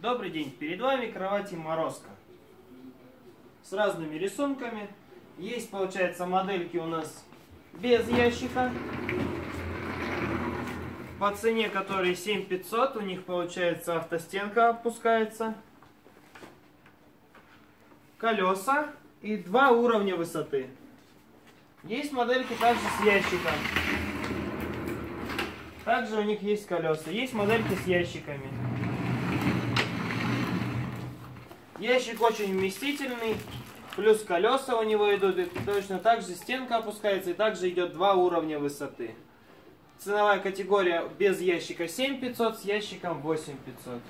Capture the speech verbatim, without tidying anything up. Добрый день! Перед вами кровати Морозко с разными рисунками. Есть, получается, модельки у нас без ящика, по цене которой семь тысяч пятьсот. У них, получается, автостенка опускается, колеса и два уровня высоты. Есть модельки также с ящиком. Также у них есть колеса. Есть модельки с ящиками. Ящик очень вместительный, плюс колеса у него идут, и точно так же стенка опускается, и также идет два уровня высоты. Ценовая категория без ящика семь тысяч пятьсот, с ящиком восемь тысяч пятьсот.